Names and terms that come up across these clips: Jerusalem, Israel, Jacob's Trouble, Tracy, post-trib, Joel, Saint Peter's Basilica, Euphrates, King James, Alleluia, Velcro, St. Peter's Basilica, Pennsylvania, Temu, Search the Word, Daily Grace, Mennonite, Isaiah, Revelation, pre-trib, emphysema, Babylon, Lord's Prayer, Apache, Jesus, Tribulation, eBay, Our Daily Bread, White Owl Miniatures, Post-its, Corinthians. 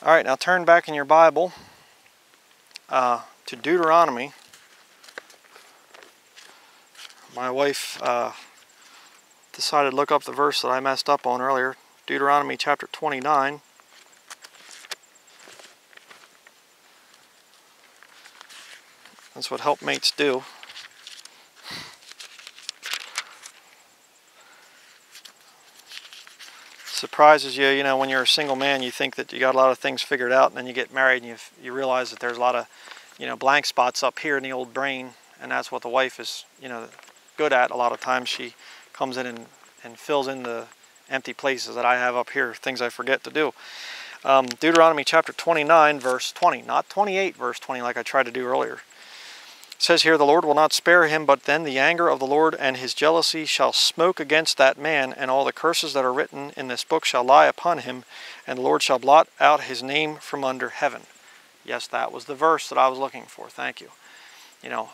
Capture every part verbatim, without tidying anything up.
All right, now turn back in your Bible uh, to Deuteronomy. My wife uh, decided to look up the verse that I messed up on earlier. Deuteronomy chapter twenty-nine. That's what helpmates do. Surprises you, you know, when you're a single man, you think that you got a lot of things figured out, and then you get married and you you realize that there's a lot of, you know, blank spots up here in the old brain, and that's what the wife is, you know, good at. A lot of times she comes in and, and fills in the empty places that I have up here, things I forget to do. Um, Deuteronomy chapter twenty-nine, verse twenty, not twenty-eight, verse twenty, like I tried to do earlier. It says here, the Lord will not spare him, but then the anger of the Lord and his jealousy shall smoke against that man, and all the curses that are written in this book shall lie upon him, and the Lord shall blot out his name from under heaven. Yes, that was the verse that I was looking for. Thank you. You know,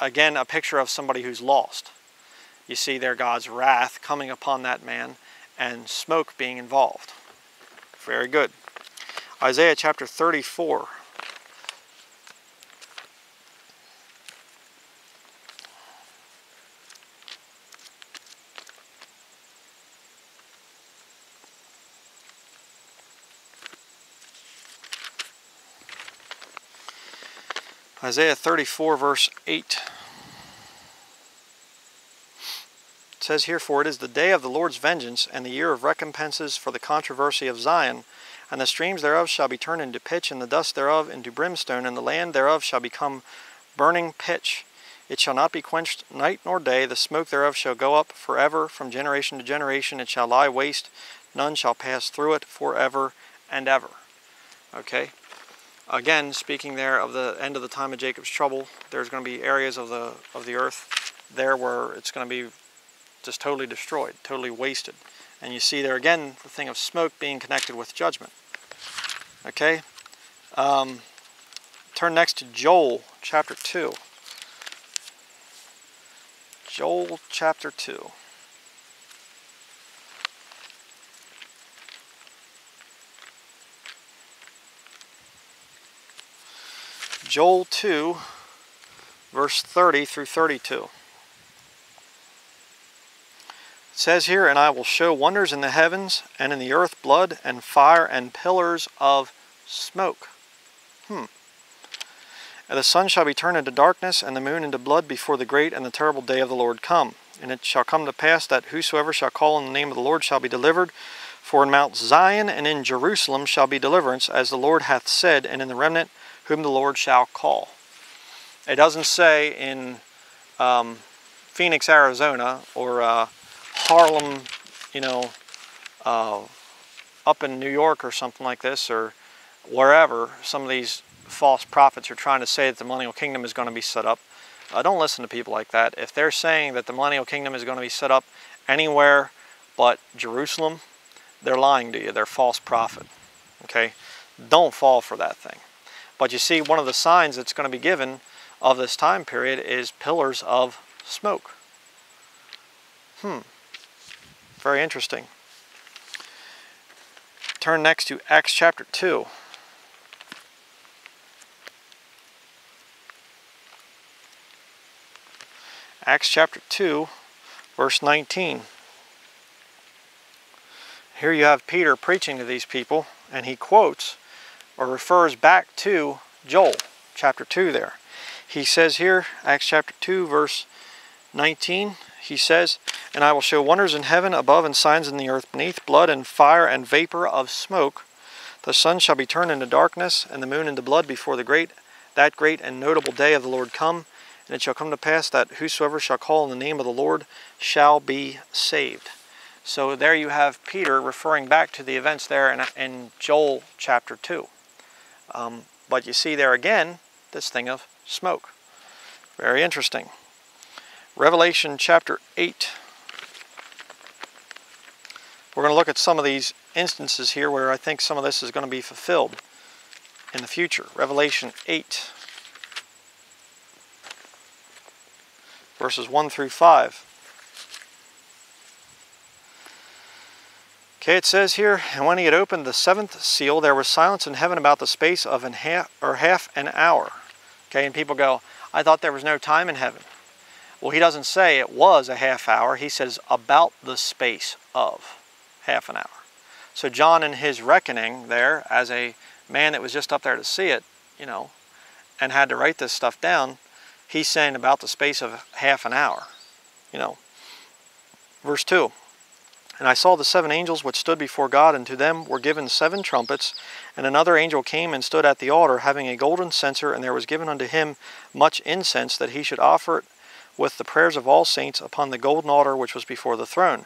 again, a picture of somebody who's lost. You see there God's wrath coming upon that man and smoke being involved. Very good. Isaiah chapter thirty-four. Isaiah thirty-four, verse eight. It says here, for it is the day of the Lord's vengeance, and the year of recompenses for the controversy of Zion. And the streams thereof shall be turned into pitch, and the dust thereof into brimstone, and the land thereof shall become burning pitch. It shall not be quenched night nor day. The smoke thereof shall go up forever from generation to generation. It shall lie waste. None shall pass through it forever and ever. Okay? Again, speaking there of the end of the time of Jacob's trouble, there's going to be areas of the of the earth there where it's going to be just totally destroyed, totally wasted. And you see there again the thing of smoke being connected with judgment. Okay? Um, turn next to Joel chapter two. Joel chapter two. Joel two, verse thirty through thirty-two. It says here, and I will show wonders in the heavens, and in the earth blood, and fire, and pillars of smoke. Hmm. And the sun shall be turned into darkness, and the moon into blood, before the great and the terrible day of the Lord come. And it shall come to pass that whosoever shall call on the name of the Lord shall be delivered. For in Mount Zion and in Jerusalem shall be deliverance, as the Lord hath said, and in the remnant whom the Lord shall call. It doesn't say in um, Phoenix, Arizona, or uh, Harlem, you know, uh, up in New York or something like this, or wherever some of these false prophets are trying to say that the millennial kingdom is going to be set up. Uh, don't listen to people like that. If they're saying that the millennial kingdom is going to be set up anywhere but Jerusalem, they're lying to you. They're false prophet. Okay? Don't fall for that thing. But you see, one of the signs that's going to be given of this time period is pillars of smoke. Hmm. Very interesting. Turn next to Acts chapter two. Acts chapter two, verse nineteen. Here you have Peter preaching to these people, and he quotes or refers back to Joel chapter two there. He says here, Acts chapter two, verse nineteen, he says, and I will show wonders in heaven above and signs in the earth beneath, blood and fire and vapor of smoke. The sun shall be turned into darkness, and the moon into blood before the great, that great and notable day of the Lord come. And it shall come to pass that whosoever shall call on the name of the Lord shall be saved. So there you have Peter referring back to the events there in, in Joel chapter two. Um, but you see there again, this thing of smoke. Very interesting. Revelation chapter eight. We're going to look at some of these instances here where I think some of this is going to be fulfilled in the future. Revelation eight. Verses one through five. Okay, it says here, and when he had opened the seventh seal, there was silence in heaven about the space of an half, or half an hour. Okay, and people go, I thought there was no time in heaven. Well, he doesn't say it was a half hour. He says about the space of half an hour. So John, in his reckoning there, as a man that was just up there to see it, you know, and had to write this stuff down, he's saying about the space of half an hour, you know. Verse two, and I saw the seven angels which stood before God, and to them were given seven trumpets. And another angel came and stood at the altar, having a golden censer, and there was given unto him much incense, that he should offer it with the prayers of all saints upon the golden altar which was before the throne.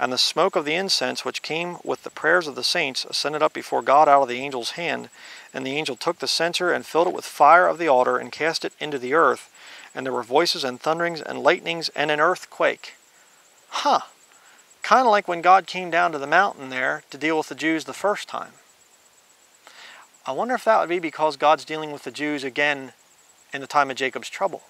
And the smoke of the incense which came with the prayers of the saints ascended up before God out of the angel's hand. And the angel took the censer and filled it with fire of the altar and cast it into the earth. And there were voices and thunderings and lightnings and an earthquake. Huh. Kind of like when God came down to the mountain there to deal with the Jews the first time. I wonder if that would be because God's dealing with the Jews again in the time of Jacob's trouble.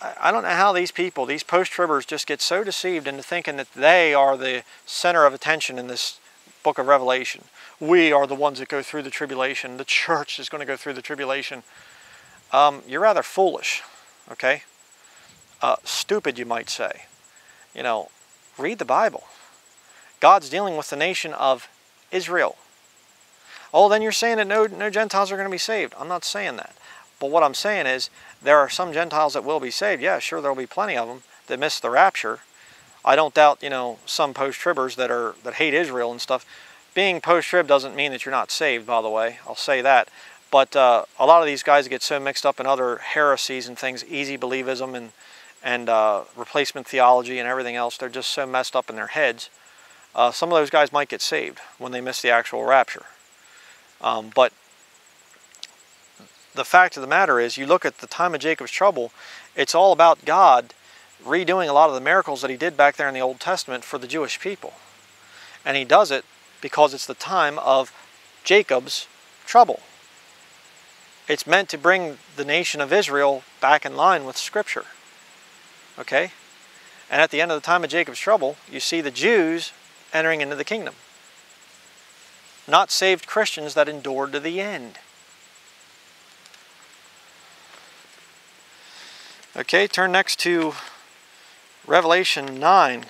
I don't know how these people, these post-tribbers, just get so deceived into thinking that they are the center of attention in this book of Revelation. We are the ones that go through the tribulation. The church is going to go through the tribulation. Um, you're rather foolish, okay? Uh, stupid, you might say. You know, read the Bible. God's dealing with the nation of Israel. Oh, then you're saying that no, no Gentiles are going to be saved. I'm not saying that. But what I'm saying is, there are some Gentiles that will be saved. Yeah, sure, there'll be plenty of them that miss the rapture. I don't doubt, you know, some post-tribbers that are that hate Israel and stuff. Being post-trib doesn't mean that you're not saved, by the way. I'll say that. But uh, a lot of these guys get so mixed up in other heresies and things, easy believism and, and uh, replacement theology and everything else. They're just so messed up in their heads. Uh, some of those guys might get saved when they miss the actual rapture. Um, but... The fact of the matter is, you look at the time of Jacob's trouble, it's all about God redoing a lot of the miracles that he did back there in the Old Testament for the Jewish people. And he does it because it's the time of Jacob's trouble. It's meant to bring the nation of Israel back in line with Scripture. Okay? And at the end of the time of Jacob's trouble, you see the Jews entering into the kingdom. Not saved Christians that endured to the end. Okay, turn next to Revelation nine,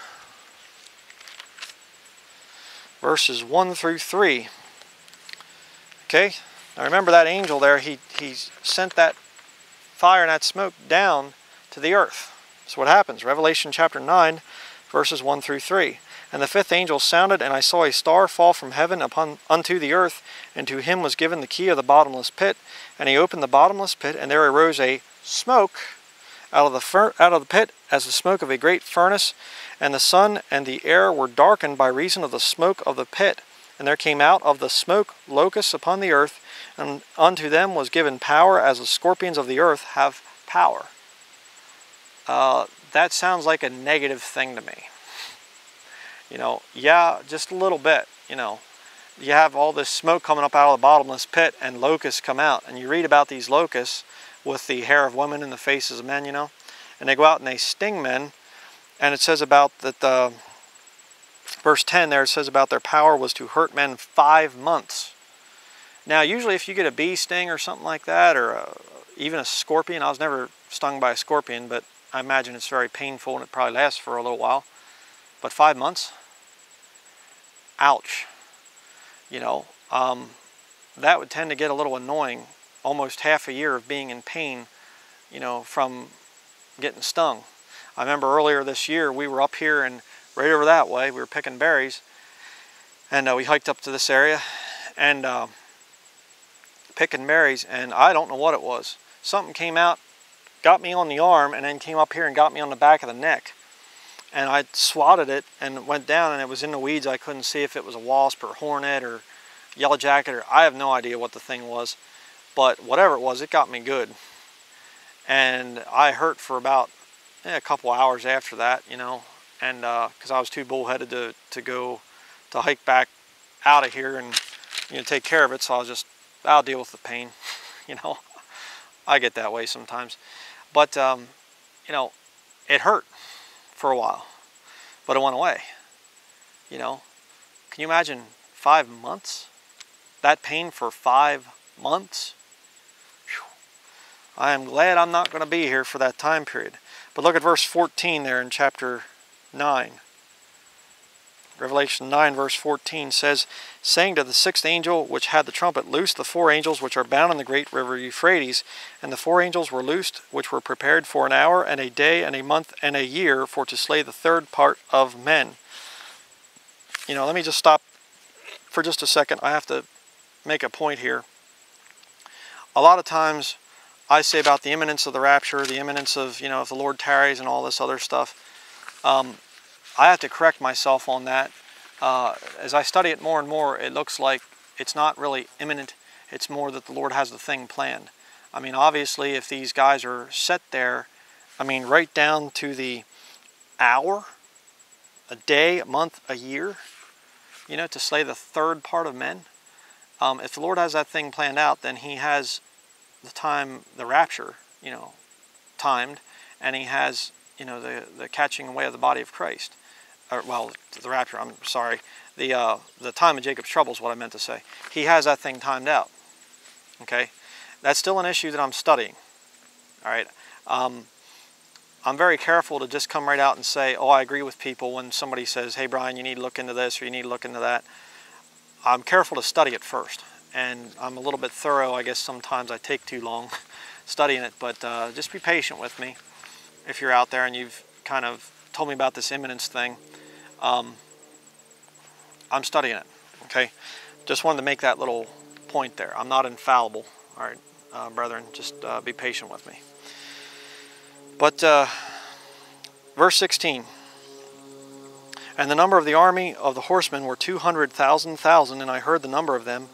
verses one through three. Okay, now remember that angel there, he, he sent that fire and that smoke down to the earth. So what happens? Revelation chapter nine, verses one through three. And the fifth angel sounded, and I saw a star fall from heaven upon unto the earth, and to him was given the key of the bottomless pit. And he opened the bottomless pit, and there arose a smoke out of the fur out of the pit as the smoke of a great furnace, and the sun and the air were darkened by reason of the smoke of the pit. And there came out of the smoke locusts upon the earth, and unto them was given power, as the scorpions of the earth have power. Uh, that sounds like a negative thing to me. You know, yeah, just a little bit. You know, you have all this smoke coming up out of the bottomless pit, and locusts come out, and you read about these locusts with the hair of women and the faces of men, you know. And they go out and they sting men. And it says about that, the verse ten there, it says about their power was to hurt men five months. Now, usually if you get a bee sting or something like that, or a, even a scorpion, I was never stung by a scorpion, but I imagine it's very painful and it probably lasts for a little while. But five months? Ouch. You know, um, that would tend to get a little annoying. Almost half a year of being in pain, you know, from getting stung. I remember earlier this year, we were up here and right over that way, we were picking berries, and uh, we hiked up to this area and uh, picking berries, and I don't know what it was. Something came out, got me on the arm, and then came up here and got me on the back of the neck. And I swatted it and went down, and it was in the weeds. I couldn't see if it was a wasp or hornet or yellow jacket, or I have no idea what the thing was. But whatever it was, it got me good. And I hurt for about eh, a couple of hours after that, you know, and because uh, I was too bullheaded to, to go to hike back out of here and, you know, take care of it. So I was just, I'll deal with the pain, you know. I get that way sometimes. But, um, you know, it hurt for a while, but it went away. you know, can you imagine five months? That pain for five months? Whew. I am glad I'm not going to be here for that time period. But look at verse fourteen there in chapter nine. Revelation nine verse fourteen says, saying to the sixth angel which had the trumpet, loose the four angels which are bound in the great river Euphrates. And the four angels were loosed, which were prepared for an hour and a day and a month and a year, for to slay the third part of men. You know, let me just stop for just a second. I have to make a point here. A lot of times I say about the imminence of the rapture, the imminence of, you know, if the Lord tarries and all this other stuff. Um, I have to correct myself on that. Uh, as I study it more and more, it looks like it's not really imminent. It's more that the Lord has the thing planned. I mean, obviously, if these guys are set there, I mean, right down to the hour, a day, a month, a year, you know, to slay the third part of men. Um, if the Lord has that thing planned out, then He has the time, the rapture, you know, timed, and He has, you know, the, the catching away of the body of Christ. Or, well, the rapture, I'm sorry, the uh, the time of Jacob's trouble is what I meant to say. He has that thing timed out, okay? That's still an issue that I'm studying, all right? Um, I'm very careful to just come right out and say, oh, I agree with people when somebody says, hey, Brian, you need to look into this or you need to look into that. I'm careful to study it first, and I'm a little bit thorough. I guess sometimes I take too long studying it, but uh, just be patient with me if you're out there and you've kind of told me about this imminence thing. Um, I'm studying it, okay? Just wanted to make that little point there. I'm not infallible, all right, uh, brethren. Just uh, be patient with me. But uh, verse sixteen, and the number of the army of the horsemen were two hundred thousand thousand, and I heard the number of them,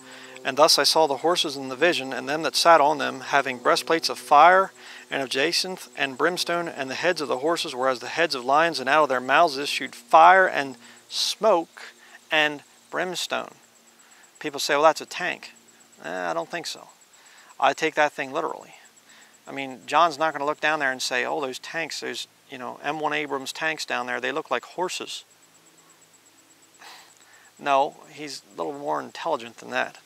and thus I saw the horses in the vision, and them that sat on them, having breastplates of fire, and of jacinth and brimstone, and the heads of the horses were as the heads of lions, and out of their mouths issued fire and smoke and brimstone. People say, well, that's a tank. Eh, I don't think so. I take that thing literally. I mean, John's not going to look down there and say, oh, those tanks, those, you know, M one Abrams tanks down there, they look like horses. No, he's a little more intelligent than that.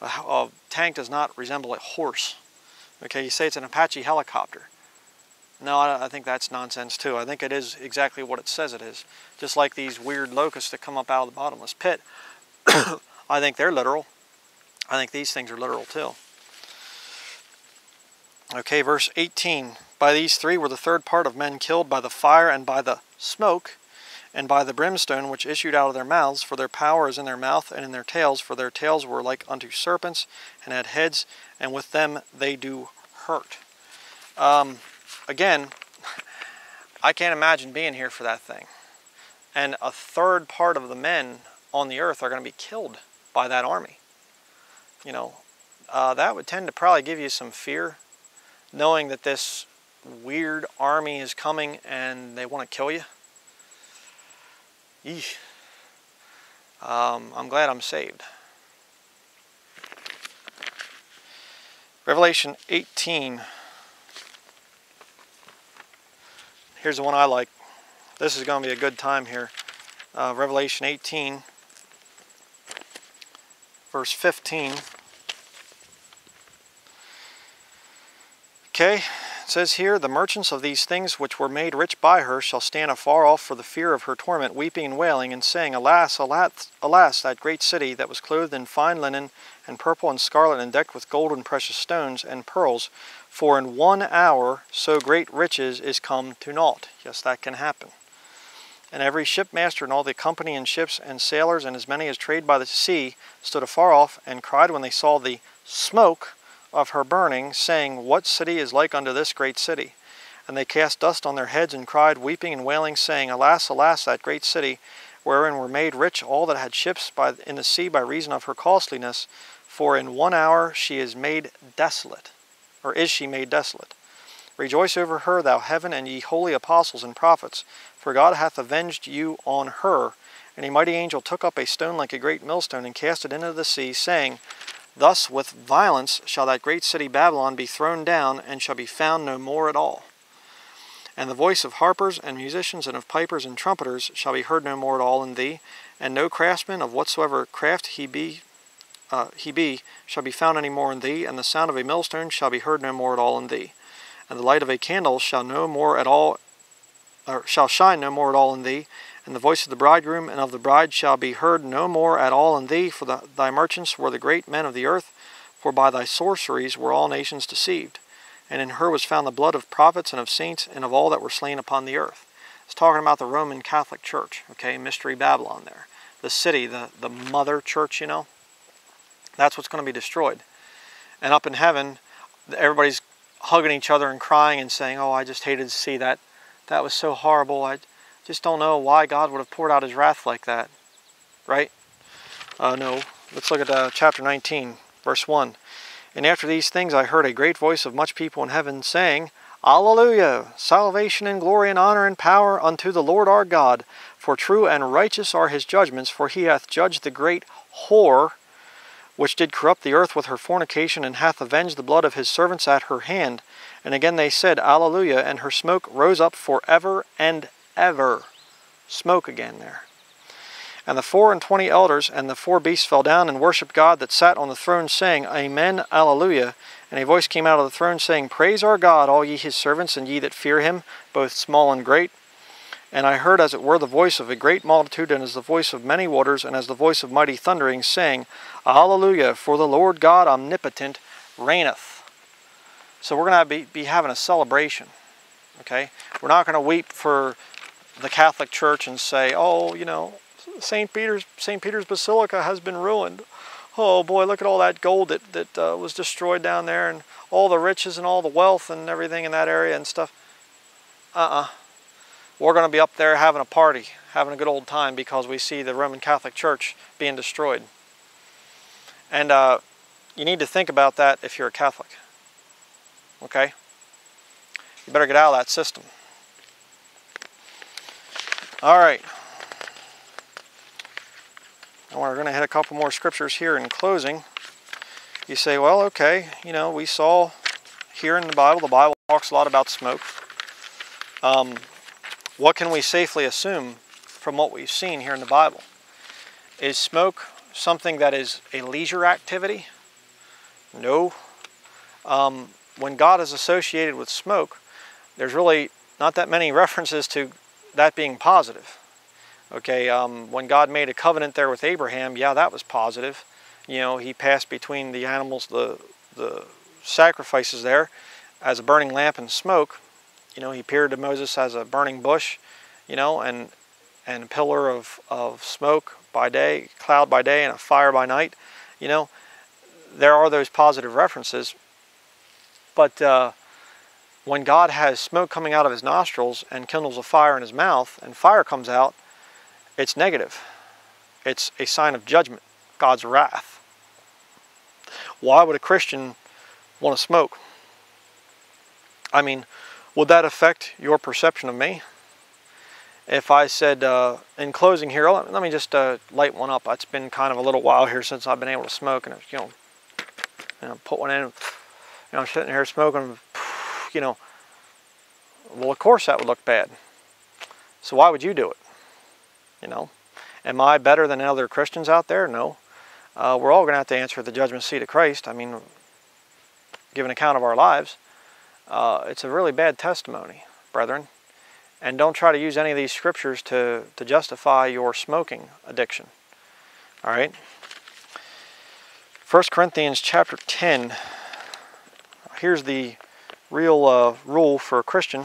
A, a tank does not resemble a horse. Okay, you say it's an Apache helicopter. No, I, I think that's nonsense too. I think it is exactly what it says it is. Just like these weird locusts that come up out of the bottomless pit. I think they're literal. I think these things are literal too. Okay, verse eighteen. By these three were the third part of men killed by the fire and by the smoke and by the brimstone which issued out of their mouths, for their power is in their mouth and in their tails, for their tails were like unto serpents and had heads, and with them they do hurt. Um, again, I can't imagine being here for that thing. And a third part of the men on the earth are going to be killed by that army. You know, uh, that would tend to probably give you some fear, knowing that this weird army is coming and they want to kill you. Yeesh. Um, I'm glad I'm saved. Revelation eighteen. Here's the one I like. This is going to be a good time here. Uh, Revelation eighteen, verse fifteen. Okay, it says here, the merchants of these things which were made rich by her shall stand afar off for the fear of her torment, weeping and wailing, and saying, Alas, alas, alas, that great city that was clothed in fine linen, and purple and scarlet, and decked with gold and precious stones and pearls, for in one hour so great riches is come to naught. Yes, that can happen. And every shipmaster and all the company and ships and sailors, and as many as trade by the sea, stood afar off, and cried when they saw the smoke of her burning, saying, What city is like unto this great city? And they cast dust on their heads and cried, weeping and wailing, saying, Alas, alas, that great city, wherein were made rich all that had ships by, in the sea by reason of her costliness, for in one hour she is made desolate, or is she made desolate. Rejoice over her, thou heaven, and ye holy apostles and prophets, for God hath avenged you on her. And a mighty angel took up a stone like a great millstone, and cast it into the sea, saying, Thus with violence shall that great city Babylon be thrown down, and shall be found no more at all. And the voice of harpers and musicians and of pipers and trumpeters shall be heard no more at all in thee, and no craftsman of whatsoever craft he be, uh, he be shall be found any more in thee, and the sound of a millstone shall be heard no more at all in thee, and the light of a candle shall no more at all, or shall shine no more at all in thee, and the voice of the bridegroom and of the bride shall be heard no more at all in thee, for the, thy merchants were the great men of the earth, for by thy sorceries were all nations deceived. And in her was found the blood of prophets and of saints and of all that were slain upon the earth. It's talking about the Roman Catholic Church, okay? Mystery Babylon there. The city, the, the mother church, you know? That's what's going to be destroyed. And up in heaven, everybody's hugging each other and crying and saying, oh, I just hated to see that. That was so horrible. I just don't know why God would have poured out his wrath like that. Right? Uh, no. Let's look at uh, chapter nineteen, verse one. And after these things I heard a great voice of much people in heaven, saying, Alleluia! Salvation and glory and honor and power unto the Lord our God, for true and righteous are his judgments, for he hath judged the great whore, which did corrupt the earth with her fornication, and hath avenged the blood of his servants at her hand. And again they said, Alleluia! And her smoke rose up forever and ever. Smoke again there. And the four and twenty elders and the four beasts fell down and worshipped God that sat on the throne, saying, Amen, Alleluia. And a voice came out of the throne, saying, Praise our God, all ye his servants, and ye that fear him, both small and great. And I heard, as it were, the voice of a great multitude, and as the voice of many waters, and as the voice of mighty thunderings, saying, Alleluia, for the Lord God omnipotent reigneth. So we're going to be, be having a celebration. Okay? We're not going to weep for the Catholic Church and say, oh, you know, Saint Peter's Saint Peter's Basilica has been ruined. Oh boy, look at all that gold that, that uh, was destroyed down there, and all the riches and all the wealth and everything in that area and stuff. Uh-uh. We're going to be up there having a party, having a good old time, because we see the Roman Catholic Church being destroyed. And uh, you need to think about that if you're a Catholic. Okay? You better get out of that system. All right. And we're going to hit a couple more scriptures here in closing. You say, well, okay, you know, we saw here in the Bible, the Bible talks a lot about smoke. Um, what can we safely assume from what we've seen here in the Bible? Is smoke something that is a leisure activity? No. Um, when God is associated with smoke, there's really not that many references to that being positive. Okay, um, when God made a covenant there with Abraham, yeah, that was positive. You know, he passed between the animals, the, the sacrifices there, as a burning lamp and smoke. You know, he appeared to Moses as a burning bush, you know, and, and a pillar of, of smoke by day, cloud by day, and a fire by night. You know, there are those positive references. But uh, when God has smoke coming out of his nostrils and kindles a fire in his mouth, and fire comes out, it's negative. It's a sign of judgment, God's wrath. Why would a Christian want to smoke? I mean, would that affect your perception of me? If I said, uh, in closing here, let, let me just uh, light one up. It's been kind of a little while here since I've been able to smoke, and you know, you know, put one in. And, you know, I'm sitting here smoking. You know, well, of course that would look bad. So why would you do it? You know, am I better than other Christians out there? No. Uh, we're all going to have to answer at the judgment seat of Christ. I mean, give an account of our lives. Uh, it's a really bad testimony, brethren. And don't try to use any of these scriptures to, to justify your smoking addiction. All right? First Corinthians chapter ten. Here's the real uh, rule for a Christian.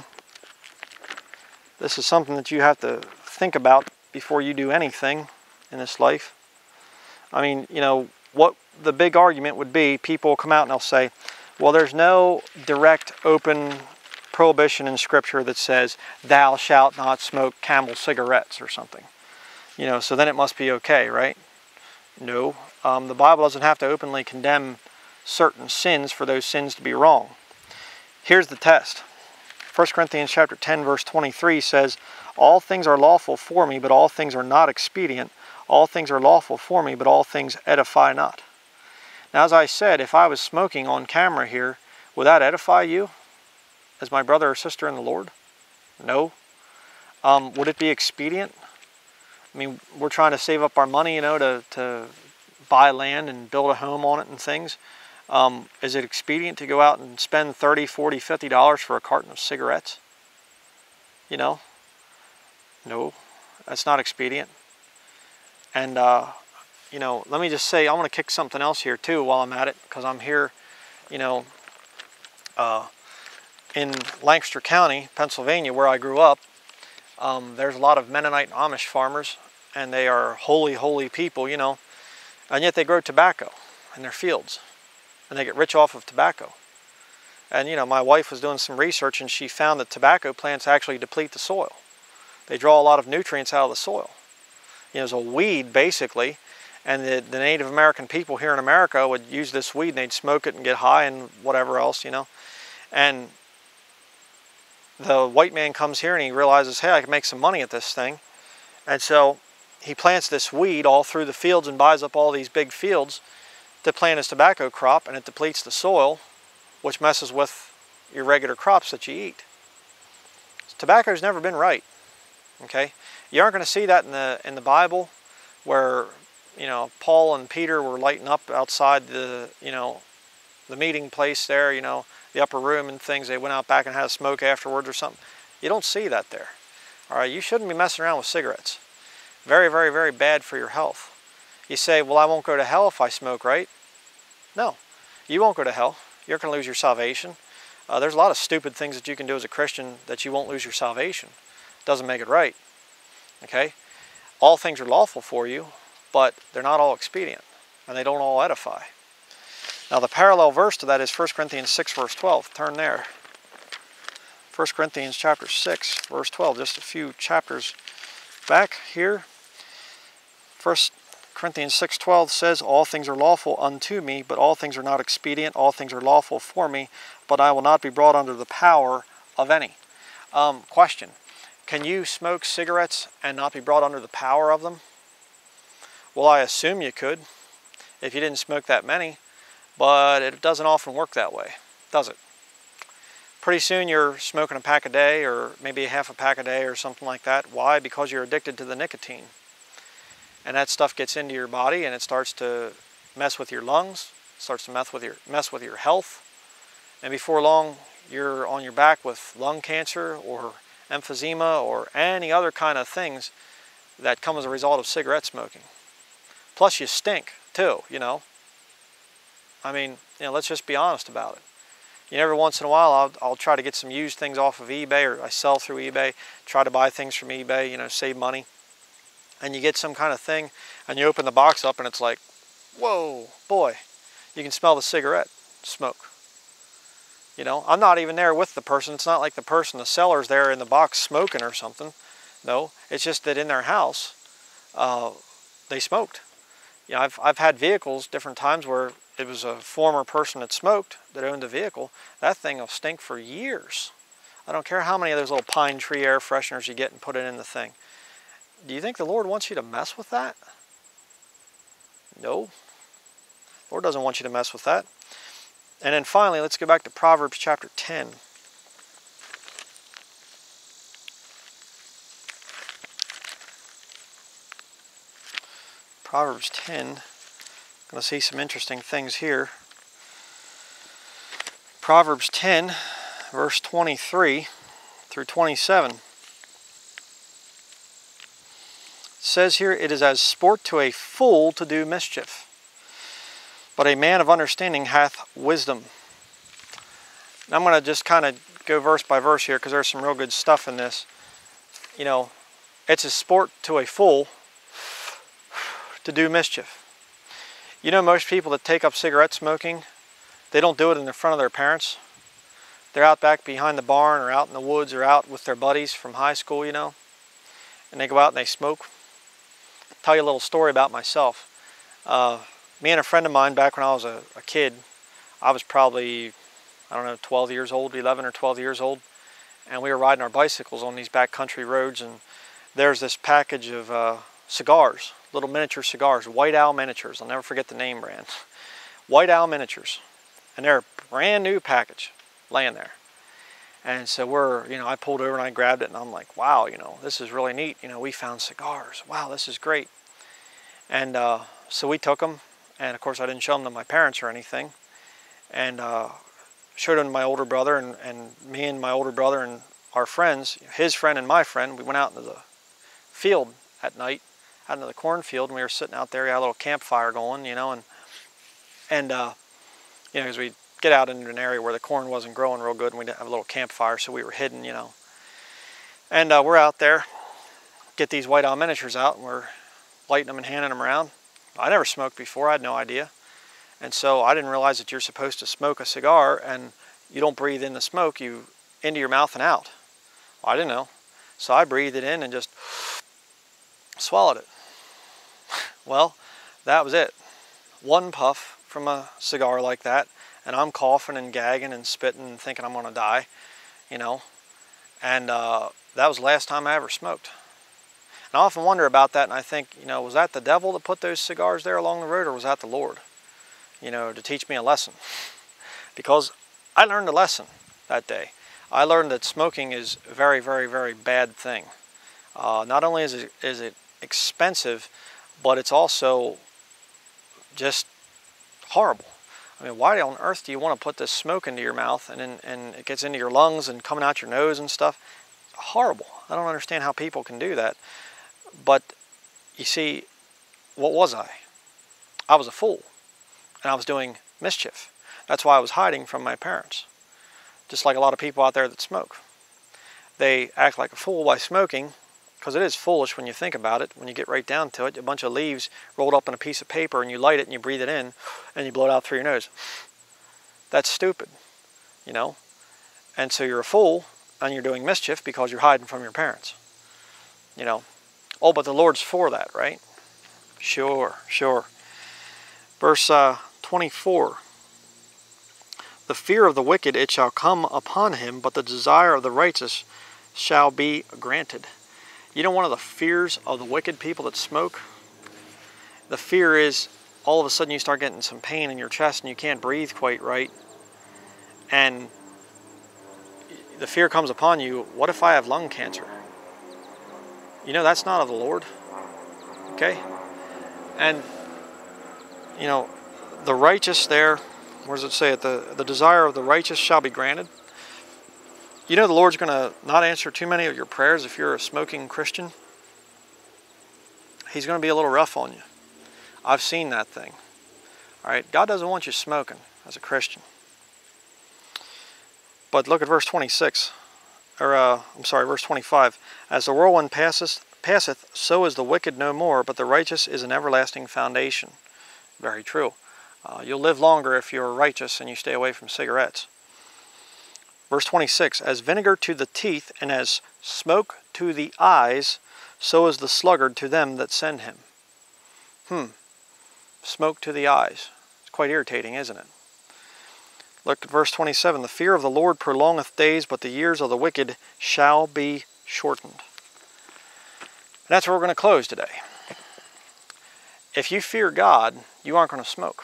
This is something that you have to think about before you do anything in this life. I mean, you know, what the big argument would be, people come out and they'll say, well, there's no direct open prohibition in Scripture that says, thou shalt not smoke Camel cigarettes or something. You know, so then it must be okay, right? No. Um, the Bible doesn't have to openly condemn certain sins for those sins to be wrong. Here's the test. First Corinthians chapter ten verse twenty-three says, all things are lawful for me, but all things are not expedient. All things are lawful for me, but all things edify not. Now, as I said, if I was smoking on camera here, would that edify you as my brother or sister in the Lord? No. Um, would it be expedient? I mean, we're trying to save up our money, you know, to, to buy land and build a home on it and things. Um, is it expedient to go out and spend thirty, forty, fifty dollars for a carton of cigarettes? You know? No, that's not expedient. And, uh, you know, let me just say, I want to kick something else here too while I'm at it, because I'm here, you know, uh, in Lancaster County, Pennsylvania, where I grew up. Um, there's a lot of Mennonite and Amish farmers, and they are holy, holy people, you know, and yet they grow tobacco in their fields, and they get rich off of tobacco. And, you know, my wife was doing some research, and she found that tobacco plants actually deplete the soil. They draw a lot of nutrients out of the soil. You know, it's a weed, basically, and the, the Native American people here in America would use this weed, and they'd smoke it and get high and whatever else, you know. And the white man comes here and he realizes, hey, I can make some money at this thing. And so he plants this weed all through the fields and buys up all these big fields to plant his tobacco crop, and it depletes the soil, which messes with your regular crops that you eat. So tobacco's never been right, okay? You aren't going to see that in the, in the Bible, where, you know, Paul and Peter were lighting up outside the, you know, the meeting place there, you know, the upper room and things. They went out back and had a smoke afterwards or something. You don't see that there. All right, you shouldn't be messing around with cigarettes. Very, very, very bad for your health. You say, well, I won't go to hell if I smoke, right? No, you won't go to hell. You're going to lose your salvation. Uh, there's a lot of stupid things that you can do as a Christian that you won't lose your salvation. Doesn't make it right, okay? All things are lawful for you, but they're not all expedient, and they don't all edify. Now the parallel verse to that is First Corinthians six, verse twelve. Turn there. First Corinthians chapter six, verse twelve. Just a few chapters back here. First Corinthians six, twelve says, all things are lawful unto me, but all things are not expedient. All things are lawful for me, but I will not be brought under the power of any. Um, question. Can you smoke cigarettes and not be brought under the power of them? Well, I assume you could, if you didn't smoke that many. But it doesn't often work that way, does it? Pretty soon you're smoking a pack a day, or maybe a half a pack a day or something like that. Why? Because you're addicted to the nicotine. And that stuff gets into your body, and it starts to mess with your lungs, starts to mess with your, mess with your health. And before long, you're on your back with lung cancer or emphysema or any other kind of things that come as a result of cigarette smoking. Plus you stink too, you know. I mean, you know, let's just be honest about it. You know, every once in a while, I'll, I'll try to get some used things off of eBay, or I sell through eBay, try to buy things from eBay, you know, save money. And you get some kind of thing, and you open the box up, and it's like, whoa, boy, you can smell the cigarette smoke. You know, I'm not even there with the person. It's not like the person, the seller's there in the box smoking or something. No, it's just that in their house, uh, they smoked. You know, I've, I've had vehicles different times where it was a former person that smoked, that owned the vehicle. That thing will stink for years. I don't care how many of those little pine tree air fresheners you get and put it in the thing. Do you think the Lord wants you to mess with that? No. The Lord doesn't want you to mess with that. And then finally, let's go back to Proverbs chapter ten. Proverbs ten. Going to see some interesting things here. Proverbs ten, verse twenty-three through twenty-seven. Says here, it is as sport to a fool to do mischief, but a man of understanding hath wisdom. And I'm going to just kind of go verse by verse here, because there's some real good stuff in this. You know, it's a sport to a fool to do mischief. You know, most people that take up cigarette smoking, they don't do it in the front of their parents. They're out back behind the barn, or out in the woods, or out with their buddies from high school, you know. And they go out and they smoke. I'll tell you a little story about myself. Uh, me and a friend of mine, back when I was a, a kid, I was probably, I don't know, twelve years old, eleven or twelve years old. And we were riding our bicycles on these backcountry roads, and there's this package of uh, cigars. Little miniature cigars, White Owl Miniatures. I'll never forget the name brand. White Owl Miniatures. And they're a brand new package laying there. And so we're, you know, I pulled over and I grabbed it and I'm like, wow, you know, this is really neat. You know, we found cigars. Wow, this is great. And uh, so we took them. And of course, I didn't show them to my parents or anything. And uh, showed them to my older brother, and, and me and my older brother and our friends, his friend and my friend, we went out into the field at night, out into the cornfield, and we were sitting out there. We had a little campfire going, you know, and, and uh, you know, because we get out into an area where the corn wasn't growing real good, and we didn't have a little campfire, so we were hidden, you know. And uh, we're out there, get these White Owl Miniatures out, and we're lighting them and handing them around. I never smoked before, I had no idea. And so I didn't realize that you're supposed to smoke a cigar and you don't breathe in the smoke, you into your mouth and out. Well, I didn't know. So I breathed it in and just swallowed it. Well, that was it. One puff from a cigar like that, and I'm coughing and gagging and spitting and thinking I'm gonna die, you know. And uh, that was the last time I ever smoked. And I often wonder about that, and I think, you know, was that the devil that put those cigars there along the road, or was that the Lord? You know, to teach me a lesson. Because I learned a lesson that day. I learned that smoking is a very, very, very bad thing. Uh, not only is it, is it expensive, but it's also just horrible. I mean, why on earth do you want to put this smoke into your mouth, and, in, and it gets into your lungs and coming out your nose and stuff? Horrible. I don't understand how people can do that. But, you see, what was I? I was a fool. And I was doing mischief. That's why I was hiding from my parents. Just like a lot of people out there that smoke. They act like a fool by smoking, because it is foolish when you think about it. When you get right down to it, a bunch of leaves rolled up in a piece of paper, and you light it and you breathe it in and you blow it out through your nose. That's stupid, you know? And so you're a fool and you're doing mischief because you're hiding from your parents. You know? Oh, but the Lord's for that, right? Sure, sure. Verse uh, twenty-four, the fear of the wicked, it shall come upon him, but the desire of the righteous shall be granted. You know, one of the fears of the wicked people that smoke, the fear is all of a sudden you start getting some pain in your chest and you can't breathe quite right. And the fear comes upon you, what if I have lung cancer? You know, that's not of the Lord, okay? And you know, the righteous there, where does it say it? The, the desire of the righteous shall be granted. You know the Lord's going to not answer too many of your prayers if you're a smoking Christian. He's going to be a little rough on you. I've seen that thing. All right, God doesn't want you smoking as a Christian. But look at verse twenty-six, or uh, I'm sorry, verse twenty-five. As the whirlwind passeth, passeth, so is the wicked no more, but the righteous is an everlasting foundation. Very true. Uh, you'll live longer if you're righteous and you stay away from cigarettes. Verse twenty-six, as vinegar to the teeth and as smoke to the eyes, so is the sluggard to them that send him. Hmm. Smoke to the eyes. It's quite irritating, isn't it? Look at verse twenty-seven. The fear of the Lord prolongeth days, but the years of the wicked shall be shortened. And that's where we're going to close today. If you fear God, you aren't going to smoke.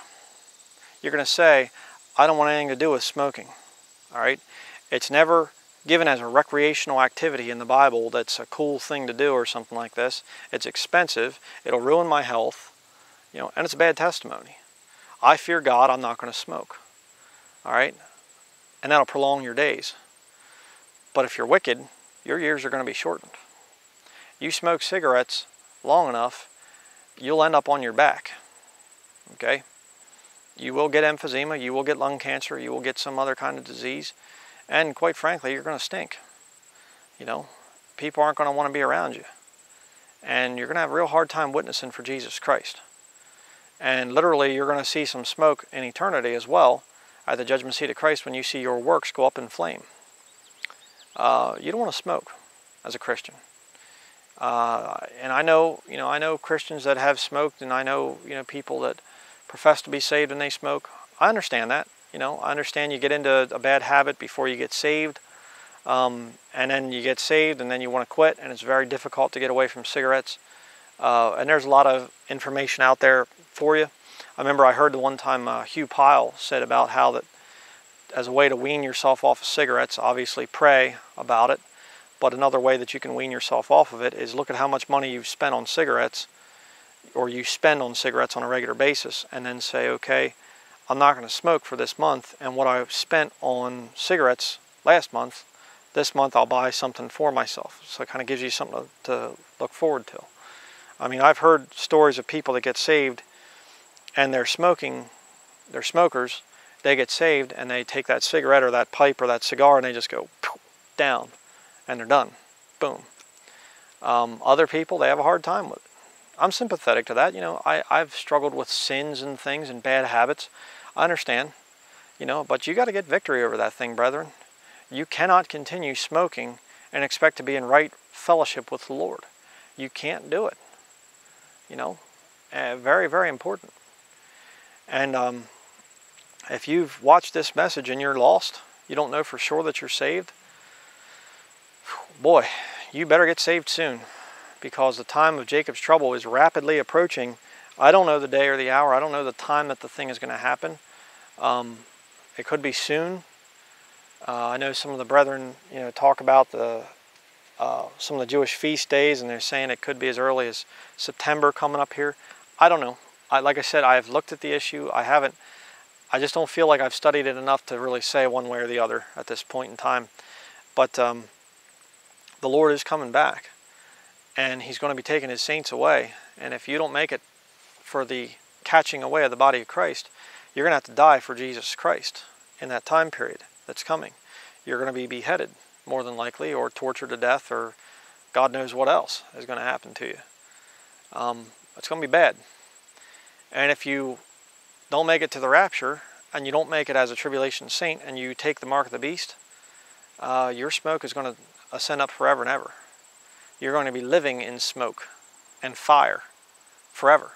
You're going to say, I don't want anything to do with smoking. All right? It's never given as a recreational activity in the Bible that's a cool thing to do or something like this. It's expensive. It'll ruin my health. You know, and it's a bad testimony. I fear God. I'm not going to smoke. All right? And that'll prolong your days. But if you're wicked, your years are going to be shortened. You smoke cigarettes long enough, you'll end up on your back, okay? You will get emphysema, you will get lung cancer, you will get some other kind of disease, and quite frankly, you're going to stink. You know, people aren't going to want to be around you, and you're going to have a real hard time witnessing for Jesus Christ. And literally, you're going to see some smoke in eternity as well at the judgment seat of Christ when you see your works go up in flame. Uh, you don't want to smoke as a Christian. Uh, and I know, you know, I know Christians that have smoked, and I know, you know, people that profess to be saved and they smoke. I understand that, you know, I understand you get into a bad habit before you get saved, um, and then you get saved, and then you want to quit, and it's very difficult to get away from cigarettes. Uh, and there's a lot of information out there for you. I remember I heard the one time uh, Hugh Pyle said about how that as a way to wean yourself off of cigarettes, obviously pray about it. But another way that you can wean yourself off of it is look at how much money you've spent on cigarettes, or you spend on cigarettes on a regular basis, and then say, okay, I'm not going to smoke for this month, and what I spent on cigarettes last month, this month I'll buy something for myself. So it kind of gives you something to, to look forward to. I mean, I've heard stories of people that get saved and they're smoking, they're smokers, they get saved and they take that cigarette or that pipe or that cigar and they just go down and they're done. Boom. Um, other people, they have a hard time with it. I'm sympathetic to that. You know, I, I've struggled with sins and things and bad habits. I understand, you know, but you got to get victory over that thing, brethren. You cannot continue smoking and expect to be in right fellowship with the Lord. You can't do it. You know, uh, very, very important. And um, if you've watched this message and you're lost, you don't know for sure that you're saved, boy, you better get saved soon, because the time of Jacob's trouble is rapidly approaching. I don't know the day or the hour. I don't know the time that the thing is going to happen. Um, it could be soon. Uh, I know some of the brethren, you know, talk about the uh, some of the Jewish feast days, and they're saying it could be as early as September coming up here. I don't know. I, like I said, I've looked at the issue. I haven't. I just don't feel like I've studied it enough to really say one way or the other at this point in time. But um, the Lord is coming back, and He's going to be taking His saints away. And if you don't make it for the catching away of the body of Christ, you're going to have to die for Jesus Christ in that time period that's coming. You're going to be beheaded, more than likely, or tortured to death, or God knows what else is going to happen to you. Um, it's going to be bad. And if you don't make it to the rapture, and you don't make it as a tribulation saint, and you take the mark of the beast, uh, your smoke is going to ascend up forever and ever. You're going to be living in smoke and fire forever.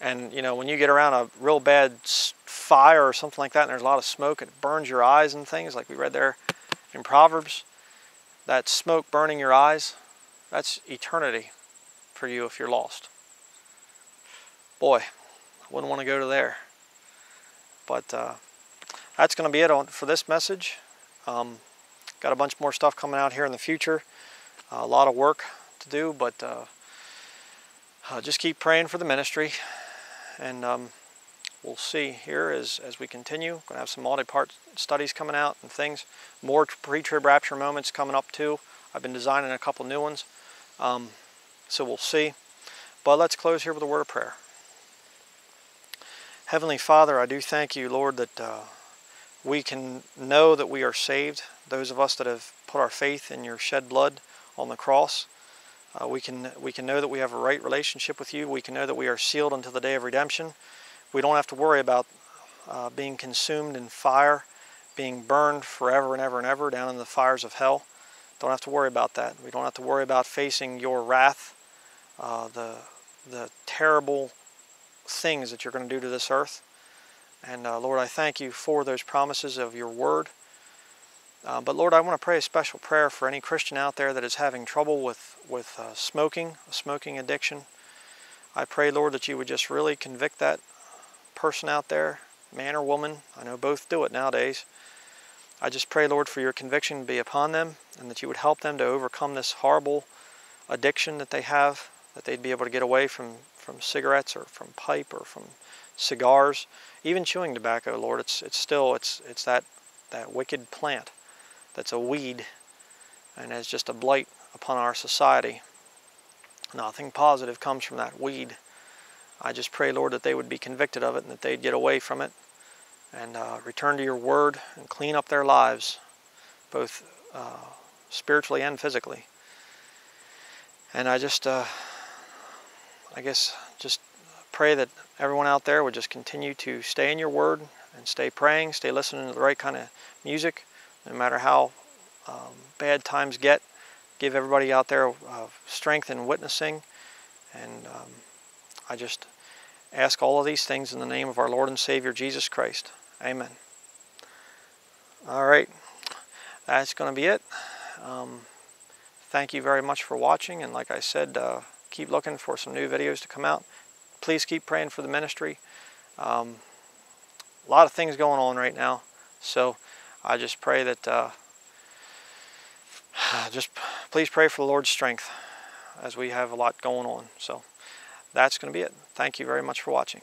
And, you know, when you get around a real bad fire or something like that, and there's a lot of smoke, it burns your eyes and things, like we read there in Proverbs. That smoke burning your eyes, that's eternity for you if you're lost. Boy, I wouldn't want to go to there. But uh, that's going to be it on, for this message. Um, got a bunch more stuff coming out here in the future. Uh, a lot of work to do, but uh, uh, just keep praying for the ministry. And um, we'll see here as, as we continue. Going to have some multi-part studies coming out and things. More pre-trib rapture moments coming up too. I've been designing a couple new ones. Um, so we'll see. But let's close here with a word of prayer. Heavenly Father, I do thank you, Lord, that uh, we can know that we are saved. Those of us that have put our faith in your shed blood on the cross, uh, we can we can know that we have a right relationship with you. We can know that we are sealed until the day of redemption. We don't have to worry about uh, being consumed in fire, being burned forever and ever and ever down in the fires of hell. Don't have to worry about that. We don't have to worry about facing your wrath, uh, the, the terrible things that you're going to do to this earth. And uh, Lord, I thank you for those promises of your word. Uh, but Lord, I want to pray a special prayer for any Christian out there that is having trouble with, with uh, smoking, a smoking addiction. I pray, Lord, that you would just really convict that person out there, man or woman. I know both do it nowadays. I just pray, Lord, for your conviction to be upon them, and that you would help them to overcome this horrible addiction that they have, that they'd be able to get away from, from cigarettes or from pipe or from cigars, even chewing tobacco, Lord. It's, it's still, it's, it's that, that wicked plant that's a weed and is just a blight upon our society. Nothing positive comes from that weed. I just pray, Lord, that they would be convicted of it and that they'd get away from it and uh, return to your word and clean up their lives, both uh, spiritually and physically. And I just, uh, I guess, just pray that everyone out there would just continue to stay in your word and stay praying, stay listening to the right kind of music, no matter how um, bad times get. Give everybody out there uh, strength in witnessing. And um, I just ask all of these things in the name of our Lord and Savior, Jesus Christ. Amen. All right. That's going to be it. Um, thank you very much for watching. And like I said, uh, keep looking for some new videos to come out. Please keep praying for the ministry. Um, a lot of things going on right now. So I just pray that, uh, just please pray for the Lord's strength as we have a lot going on. So that's going to be it. Thank you very much for watching.